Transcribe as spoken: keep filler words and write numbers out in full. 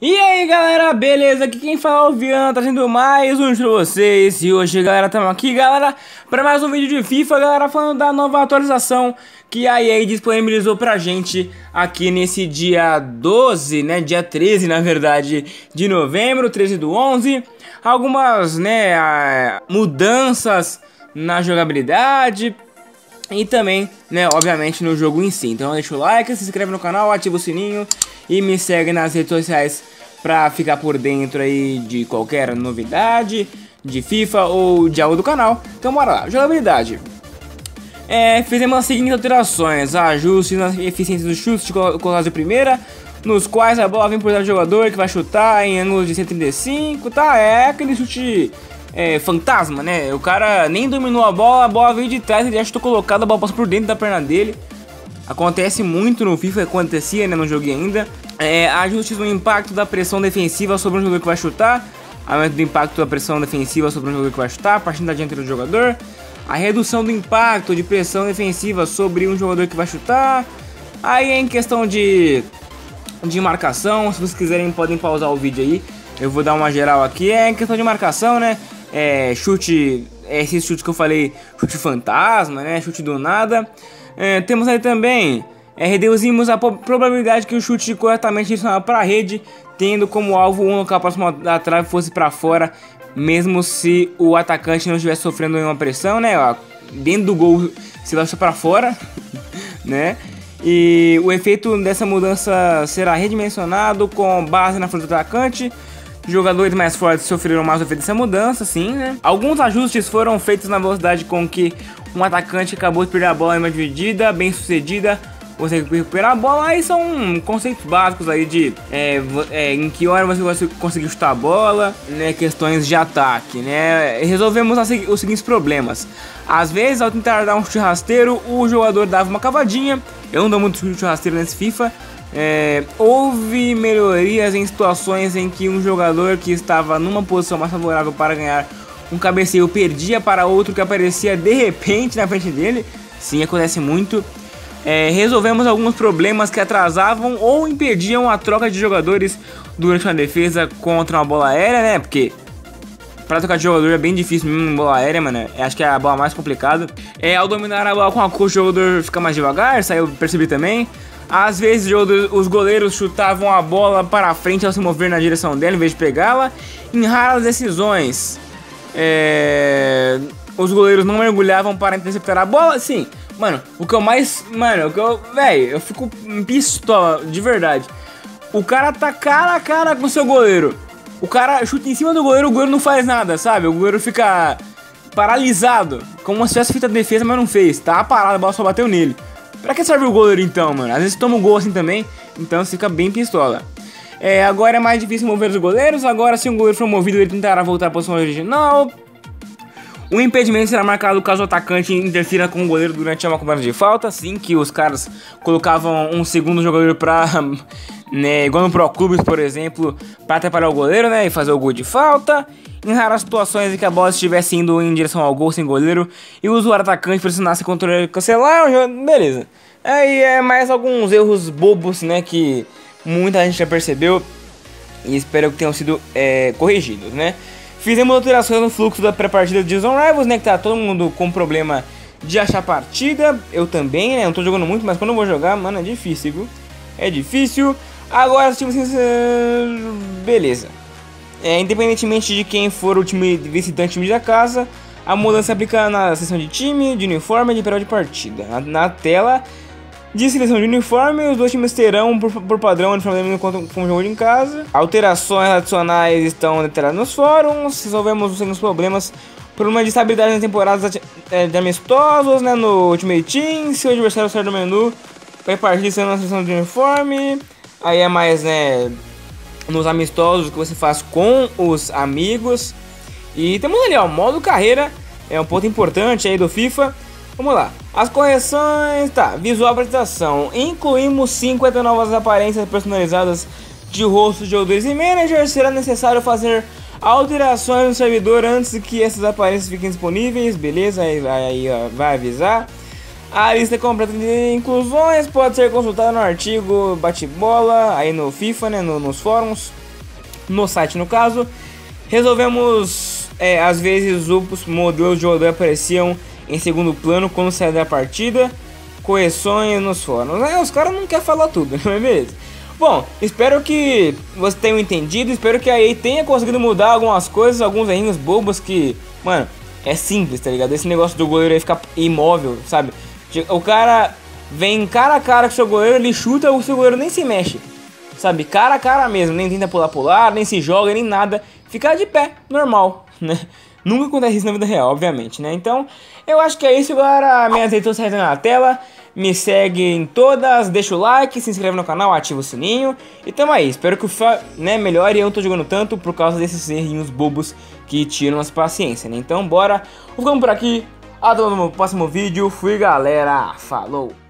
E aí galera, beleza? Aqui quem fala é o Viana, trazendo mais um pra vocês. E hoje galera, estamos aqui galera para mais um vídeo de FIFA, galera, falando da nova atualização que a E A disponibilizou pra gente aqui nesse dia doze, né, dia treze na verdade, de novembro, treze do onze. Algumas, né, mudanças na jogabilidade e também, né, obviamente no jogo em si. Então deixa o like, se inscreve no canal, ativa o sininho e me segue nas redes sociais pra ficar por dentro aí de qualquer novidade de FIFA ou de algo do canal. Então bora lá, jogabilidade. É, fizemos as seguintes alterações: ajustes na eficiência dos chutes de colocação de primeira, nos quais a bola vem por trás do jogador que vai chutar em ângulos de cento e trinta e cinco, tá? É aquele chute é, fantasma, né? O cara nem dominou a bola, a bola veio de trás, ele já chutou colocado, a bola passa por dentro da perna dele. Acontece muito no FIFA, acontecia, né, no jogo ainda. É, ajustes no impacto da pressão defensiva sobre um jogador que vai chutar. Aumento do impacto da pressão defensiva sobre um jogador que vai chutar, partindo da dianteira do jogador. A redução do impacto de pressão defensiva sobre um jogador que vai chutar. Aí em questão de, de marcação, se vocês quiserem podem pausar o vídeo aí. Eu vou dar uma geral aqui. É em questão de marcação, né? É, chute, é esse chute que eu falei, chute fantasma, né? Chute do nada. É, temos aí também, é, reduzimos a probabilidade que o chute corretamente direcionado para a rede, tendo como alvo um local próximo da trave fosse para fora, mesmo se o atacante não estivesse sofrendo nenhuma pressão, né? Ó, dentro do gol se lança para fora, né? E o efeito dessa mudança será redimensionado com base na força do atacante. Jogadores mais fortes sofreram mais o efeito dessa mudança, sim, né? Alguns ajustes foram feitos na velocidade com que um atacante acabou de perder a bola em uma dividida bem sucedida, você recuperar a bola. Aí são conceitos básicos aí de é, é, em que hora você vai conseguir chutar a bola, né? Questões de ataque, né? Resolvemos as, os seguintes problemas. Às vezes, ao tentar dar um chute rasteiro, o jogador dava uma cavadinha. Eu não dou muito chute rasteiro nesse FIFA. É, houve melhorias em situações em que um jogador que estava numa posição mais favorável para ganhar um cabeceio perdia para outro que aparecia de repente na frente dele. Sim, acontece muito. É, resolvemos alguns problemas que atrasavam ou impediam a troca de jogadores durante uma defesa contra uma bola aérea, né? Porque pra trocar de jogador é bem difícil mesmo em bola aérea, mano. Acho que é a bola mais complicada. É, ao dominar a bola com a coxa, o jogador fica mais devagar, isso aí eu percebi também. Às vezes os goleiros chutavam a bola para frente ao se mover na direção dela em vez de pegá-la. Em raras decisões, é... os goleiros não mergulhavam para interceptar a bola. Sim, mano, o que eu mais... Mano, o que eu... Véi, eu fico pistola, de verdade. O cara tá cara a cara com o seu goleiro. O cara chuta em cima do goleiro, o goleiro não faz nada, sabe? O goleiro fica paralisado, como se tivesse feito a defesa, mas não fez. Tá parado, a bola só bateu nele. Pra que serve o goleiro então, mano? Às vezes toma um gol assim também, então você fica bem pistola. É, agora é mais difícil mover os goleiros. Agora, se um goleiro for movido, ele tentará voltar à posição original. O impedimento será marcado caso o atacante interfira com o goleiro durante uma cobrança de falta. Assim que os caras colocavam um segundo jogador pra... né, igual no Pro Clubes, por exemplo, pra atrapalhar o goleiro, né, e fazer o gol de falta. Em raras situações em que a bola estivesse indo em direção ao gol sem goleiro e o usuário atacante pressionasse contra ele, cancelar, beleza. Aí é mais alguns erros bobos, né, que muita gente já percebeu e espero que tenham sido é, corrigidos, né. Fizemos alterações no fluxo da pré-partida de Zon Rivals, né, que tá todo mundo com problema de achar partida. Eu também, né, não tô jogando muito, mas quando eu vou jogar, mano, é difícil, viu. É difícil. Agora os times... Beleza. É, independentemente de quem for o time visitante, time da casa, a mudança aplica na seção de time, de uniforme e de período de partida. Na, na tela de seleção de uniforme, os dois times terão, por, por padrão, o uniforme mesmo contra um jogo em casa. Alterações adicionais estão detalhadas nos fóruns. Resolvemos os seguintes problemas. Problema de estabilidade nas temporadas de amistosos, né, no Ultimate Team. Se o adversário sair do menu, vai partir sendo na seção de uniforme. Aí é mais, né, nos amistosos que você faz com os amigos. E temos ali, ó, o modo carreira. É um ponto importante aí do FIFA. Vamos lá. As correções, tá, visual apresentação. Incluímos cinquenta novas aparências personalizadas de rosto de jogadores e managers. Será necessário fazer alterações no servidor antes que essas aparências fiquem disponíveis. Beleza, aí, aí ó, vai avisar. A lista completa de inclusões pode ser consultada no artigo bate-bola, aí no FIFA, né, no, nos fóruns. no site, no caso. Resolvemos, é, às vezes os modelos de jogador apareciam em segundo plano quando saía da partida. Correções nos fóruns. É, os caras não querem falar tudo, não é mesmo? Bom, espero que vocês tenham entendido. Espero que a E A tenha conseguido mudar algumas coisas, alguns errinhos bobos que, mano, é simples, tá ligado? Esse negócio do goleiro aí ficar imóvel, sabe? O cara vem cara a cara com o seu goleiro, ele chuta, o seu goleiro nem se mexe, sabe? Cara a cara mesmo, nem tenta pular pular, nem se joga, nem nada. Ficar de pé, normal, né? Nunca acontece isso na vida real, obviamente, né? Então, eu acho que é isso, galera. Minhas redes sociais estão na tela. Me segue em todas, deixa o like, se inscreve no canal, ativa o sininho. E tamo aí, espero que o FIFA, né, melhore. Eu não tô jogando tanto por causa desses errinhos bobos que tiram as paciência, né? Então bora, ficamos por aqui. Até o próximo vídeo. Fui, galera. Falou!